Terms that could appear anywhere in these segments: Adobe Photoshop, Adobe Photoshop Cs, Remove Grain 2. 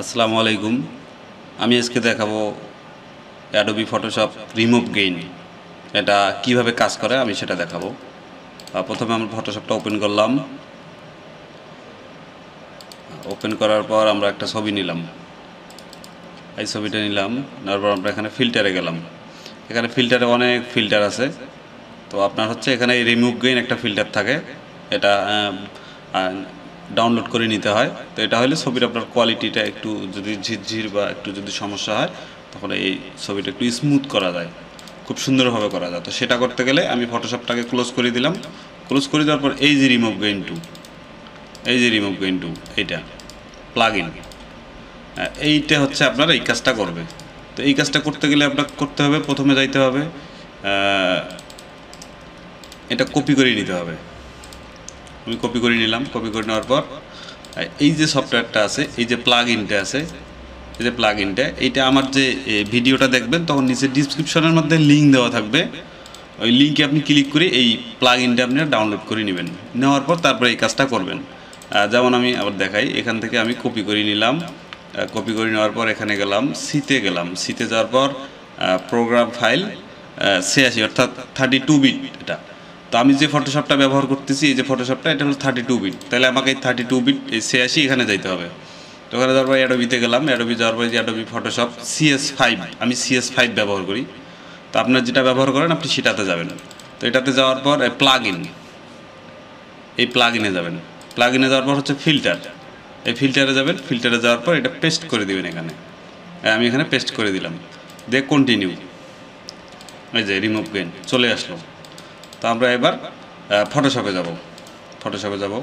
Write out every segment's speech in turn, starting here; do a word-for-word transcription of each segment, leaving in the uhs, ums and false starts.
আসসালামু আলাইকুম আমি আজকে দেখাবো Adobe Photoshop Remove Grain এটা কিভাবে কাজ করে আমি সেটা দেখাবো প্রথমে আমরা ফটোশপটা ওপেন করলাম ওপেন করার পর আমরা একটা ছবি নিলাম এই ছবিটা নিলাম তারপর আমরা এখানে ফিল্টারে গেলাম এখানে ফিল্টারে অনেক ফিল্টার আছে তো আপনার হচ্ছে এখানে Remove Grain একটা ফিল্টার থাকে এটা ডাউনলোড করে নিতে হয় তো এটা হলে ছবির আপনার কোয়ালিটিটা একটু যদি ঝিরঝির বা একটু যদি সমস্যা হয় তাহলে এই ছবিটা একটু স্মুথ করা যায় খুব সুন্দরভাবে করা যায় তো সেটা করতে গেলে আমি ফটোশপটাকে ক্লোজ করে দিলাম ক্লোজ করে দেওয়ার পর এই যে Remove Grain টু এই যে Remove Grain টু এটা প্লাগইন এইটা হচ্ছে আপনার এই কাজটা করবে তো এই কাজটা করতে গেলে আপনাকে করতে হবে প্রথমে যাইতে হবে এটা কপি করে নিতে হবে আমি কপি করে নিলাম কপি করে নেওয়ার পর এই যে সফটওয়্যারটা আছে এই যে প্লাগইনটা আছে এই যে প্লাগইনটা এইটা আমার যে ভিডিওটা দেখবেন তখন নিচে ডেসক্রিপশনের মধ্যে লিংক দেওয়া থাকবে ওই লিংকে আপনি ক্লিক করে এই প্লাগইনটা আপনি ডাউনলোড করে নেবেন নেওয়ার পর তারপর এই কাজটা করবেন যেমন আমি আবার দেখাই এখান থেকে আমি কপি করে নিলাম কপি করে নেওয়ার পর এখানে গেলাম সিতে গেলাম সিতে যাওয়ার পর প্রোগ্রাম ফাইল ছিয়াশি অর্থাৎ থার্টি টু বিট এটা তো আমি যে ফটোশপটা ব্যবহার করতেছি এই যে ফটোশপটা এটা হলো থার্টি টু বিট তাহলে আমাকে এই থার্টি টু বিট এই ছিয়াশি এখানে যাইতে হবে তো ওখানে যাওয়ার পর অ্যাডোবিতে গেলাম অ্যাডোবি যাওয়ার পর যে অ্যাডোবি ফটোশপ সিএস ফাইভ আমি সিএস ফাইভ ব্যবহার করি তো আপনার যেটা ব্যবহার করেন আপনি সেটাতে যাবেন তো এটাতে যাওয়ার পর প্লাগইন এই প্লাগইনে যাবেন প্লাগইনে যাওয়ার পর হচ্ছে ফিল্টার এই ফিল্টারে যাবেন ফিল্টারে যাওয়ার পর এটা পেস্ট করে দেবেন এখানে আমি এখানে পেস্ট করে দিলাম দিয়ে কন্টিনিউ এই যে Remove Grain চলে আসলো তো আমরা এবার ফটোশপে যাব ফটোশপে যাব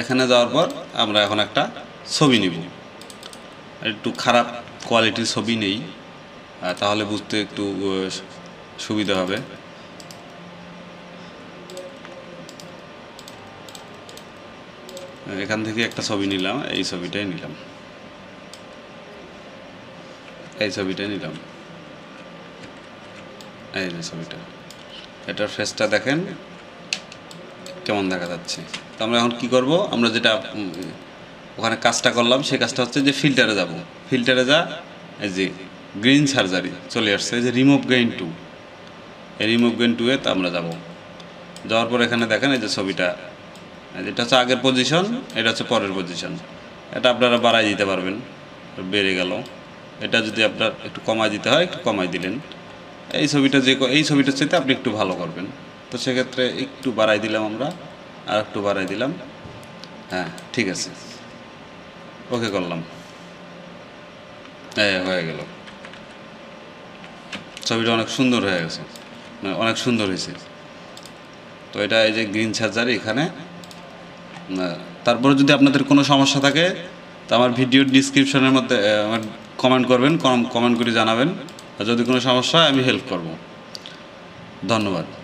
এখানে যাওয়ার পর আমরা এখন একটা ছবি নিব একটু খারাপ কোয়ালিটির ছবি নেই তাহলে বুঝতে একটু সুবিধা হবে এখান থেকে একটা ছবি নিলাম এই ছবিটাই নিলাম এই ছবিটাই নিলাম এই যে ছবিটা এটার ফেসটা দেখেন কেমন দেখা যাচ্ছে তো আমরা এখন কি করব আমরা যেটা ওখানে কাজটা করলাম সেই কাজটা হচ্ছে যে ফিল্টারে যাব ফিল্টারে যা এই যে গ্রিন সার্জারি চলে আসছে এই যে Remove Grain টু এই Remove Grain টু এ তো আমরা যাব যাওয়ার পর এখানে দেখেন এই যে ছবিটা এটা হচ্ছে আগের পজিশন এটা হচ্ছে পরের পজিশন এটা আপনারা বাড়াই দিতে পারবেন বেড়ে গেল এটা যদি আপনার একটু কমাই দিতে হয় একটু কমাই দিলেন এই ছবিটা যে এই ছবিটার চাইতে আপনি একটু ভালো করবেন তো সেক্ষেত্রে একটু বাড়াই দিলাম আমরা আর একটু বাড়াই দিলাম হ্যাঁ ঠিক আছে ওকে করলাম হ্যাঁ হয়ে গেল ছবিটা অনেক সুন্দর হয়ে গেছে অনেক সুন্দর হয়েছে তো এটা এই যে গ্রিন সার্জারি এখানে তারপরে যদি আপনাদের কোনো সমস্যা থাকে তো আমার ভিডিওর ডিসক্রিপশনের মধ্যে আমার কমেন্ট করবেন কমেন্ট করে জানাবেন আর যদি কোনো সমস্যা হয় আমি হেল্প করব ধন্যবাদ